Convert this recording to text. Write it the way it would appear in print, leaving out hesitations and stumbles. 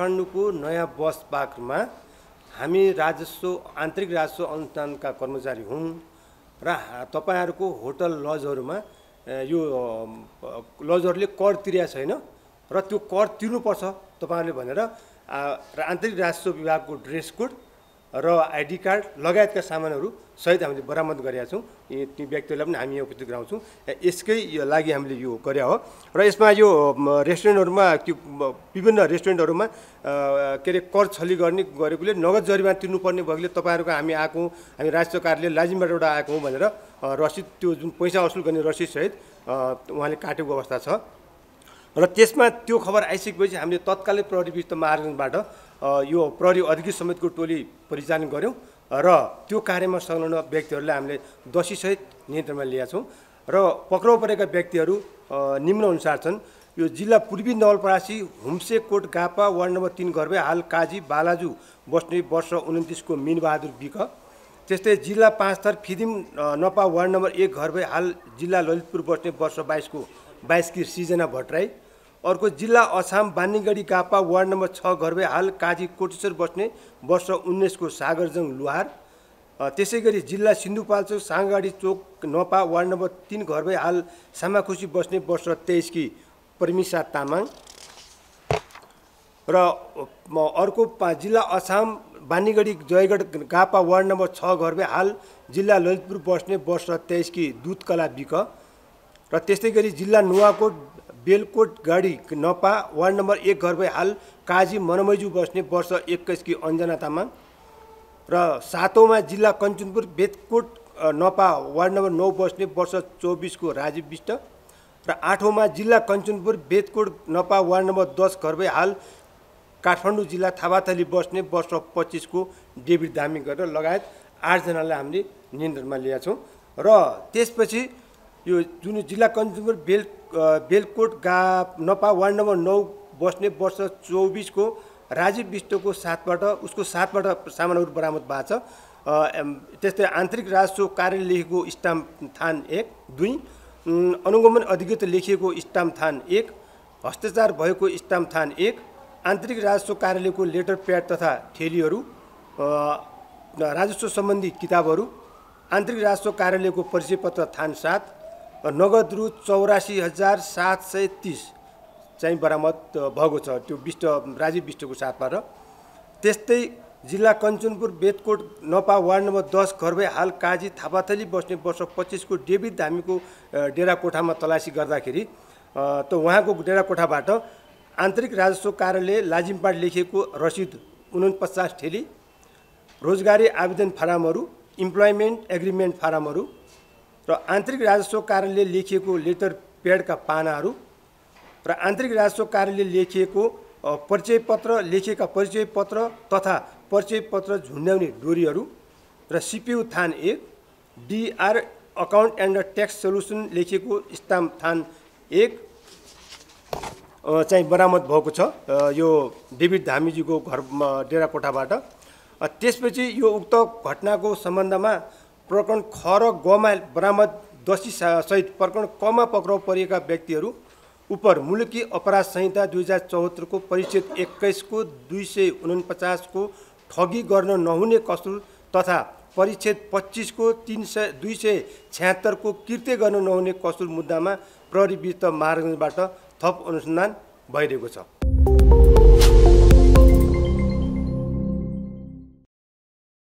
काठमाडौँको नयाँ बस पार्कमा हामी राजस्व आन्तरिक राजस्व अनुसन्धानका कर्मचारी हौं र तपाईहरुको होटल लजहरुमा यो लजहरुले कर तिर्या छैन र त्यो कर तिर्नुपर्छ तपाईहरुले भनेर आन्तरिक राजस्व विभागको ड्रेस कोड र आईडी कार्ड लगायतका सामानहरु सहित हामीले बरामद गरेका छौं। ती व्यक्तिहरुलाई पनि हामी उपस्थित गराउँछौं। यसकै लागि हामीले यो गरे हो र यसमा यो रेस्टुरेन्टहरुमा विभिन्न रेस्टुरेन्टहरुमा के रे कर छली गर्ने गरेकोले नगद जरिवाना तिर्नुपर्ने भएकोले तपाईहरुको हामी आएको हामी राजस्व कार्यालय लाजिमबाटबाट आएको हौ भनेर रसिद त्यो जुन पैसा असुल गर्ने रसिद सहित उहाँले काटेको अवस्था छ र त्यसमा त्यो खबर आइसकेपछि हामीले तत्कालै प्रहरी विरुद्ध मार्गदर्शनबाट यो प्रहरी अधिकृत समेतको टोली परिचालन गर्यौं र त्यो कार्यमा संलग्न व्यक्तिहरुलाई हामीले दोषी सहित नियन्त्रणमा ल्याएका छौं र पक्राउ परेका व्यक्तिहरु निम्न अनुसार छन्। यो जिल्ला पूर्वी नवलपरासी हुम्सेकोट गापा वार्ड नम्बर 3 घरबे हाल काजी बालाजु बस्ने वर्ष 29 को मिनबहादुर बिक। त्यस्तै जिल्ला 5 थर फिदिम नपा वार्ड नम्बर 1 घरबे हाल जिल्ला ललितपुर बस्ने वर्ष 22 को 22 की सृजना भट्टराई। अर्को जिल्ला अछाम बानीगढी गापा वार्ड नम्बर 6 घरबे हाल काजी कोटेश्वर बस्ने वर्ष 19 को सागरजङ लुहार। त्यसैगरी जिल्ला सिन्धुपाल्चोक साङगाडी चोक नपा वार्ड नम्बर 3 घरबे हाल सामाखुसी बस्ने वर्ष 23 की परमिसा तामाङ र अर्को जिल्ला अछाम बानीगढी जयगढ गापा वार्ड नम्बर 6 घरबे हाल जिल्ला ललितपुर बस्ने वर्ष 23 की दूधकला बिक। र त्यसैगरी जिल्ला नुवाकोट बेलकोट गाडी नपा वार्ड नम्बर 1 घरबे हाल काजी मनमैजु बस्ने वर्ष 21 की अञ्जना तामाङ र सातौँमा जिल्ला कञ्चनपुर बेतकोट नपा वार्ड नम्बर 9 बस्ने वर्ष 24 को राजीव विष्ट र आठौँमा जिल्ला कञ्चनपुर बेतकोट नपा वार्ड नम्बर 10 घरबे हाल काठमाडौँ जिल्ला थापाथली बस्ने वर्ष 25 को डेभिड दामी गरेर लगायत 8 जनालाई हामीले नियन्त्रणमा ल्याएका छौँ। र त्यसपछि यो जुन जिल्ला कञ्चनपुर बेलकोट नपा वार्ड नम्बर 9 बस्ने वर्ष 24 को राजीव विष्टको उसको साथबाट सामानहरु बरामद भएको छ। त्यस्तै आन्तरिक राजस्व कार्यालय लेखेको स्टाम्प थान 1, 2, अनुगमन अधिकृत लेखिएको स्टाम्प थान 1, हस्ताक्षर भएको स्टाम्प थान 1, आन्तरिक राजस्व कार्यालयको लेटर प्याड तथा थैलीहरु, राजस्व सम्बन्धी किताबहरु, आन्तरिक राजस्व कार्यालयको परिचय पत्र थान 7 र नगद रु 84,730 चाहिँ बरामद भएको छ त्यो राजीव विष्टको साथबाट। त्यस्तै जिल्ला कञ्चनपुर बेतकोट नपा वार्ड नम्बर 10 घरबे हाल काजी थापाथली बस्ने वर्ष 25 को डेभिड धामीको डेराकोठामा तलासी गर्दाखेरि त उहाँको डेराकोठाबाट आन्तरिक राजस्व कार्यालय लाजिमपाट लेखिएको रसिद 49 थैली, रोजगारी आवेदन फारमहरु, इम्प्लोइमेन्ट एग्रीमेन्ट फारमहरु र आन्तरिक राजस्व कार्यालयले लेखिएको लेटर प्याडका पानाहरु र आन्तरिक राजस्व कार्यालयले लेखिएको लेखेका परिचय पत्र तथा परिचय पत्र झुन्ड्याउने डोरीहरु र सीपीयू थान 1, DR account and tax solution लेखिएको स्टाम्प थान 1 चाहिँ बरामद भएको छ यो डेभिड धामीजीको घरमा डेराकोठाबाट। त्यसपछि यो उक्त घटनाको सम्बन्धमा प्रकरण ख र ग मा बरामद दोषी सहित प्रकरण क मा पक्राउ परेका व्यक्तिहरु उपर मुलुकी अपराध संहिता 2074 को परिच्छेद 21 को 249 को ठगी गर्न नहुने कसुर तथा परिच्छेद 25 को 276 को कृत्य गर्न नहुने कसुर मुद्दामा प्रहरी विरुद्ध मार्गदर्शनबाट थप अनुसन्धान भइरहेको छ।